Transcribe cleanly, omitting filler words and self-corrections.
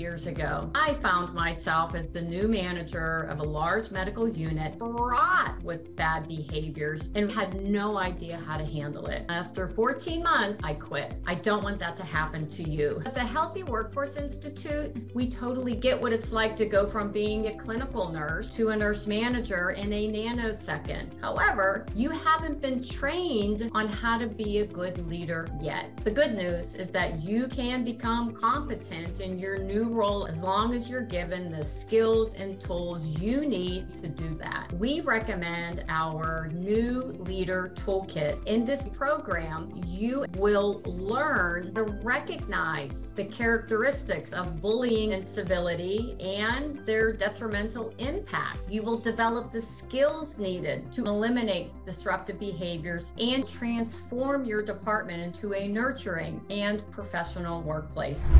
years ago, I found myself as the new manager of a large medical unit fraught with bad behaviors and had no idea how to handle it. After 14 months, I quit. I don't want that to happen to you. At the Healthy Workforce Institute, we totally get what it's like to go from being a clinical nurse to a nurse manager in a nanosecond. However, you haven't been trained on how to be a good leader yet. The good news is that you can become competent in your new role as long as you're given the skills and tools you need to do that. We recommend our new leader toolkit. In this program, you will learn to recognize the characteristics of bullying and civility and their detrimental impact. You will develop the skills needed to eliminate disruptive behaviors and transform your department into a nurturing and professional workplace.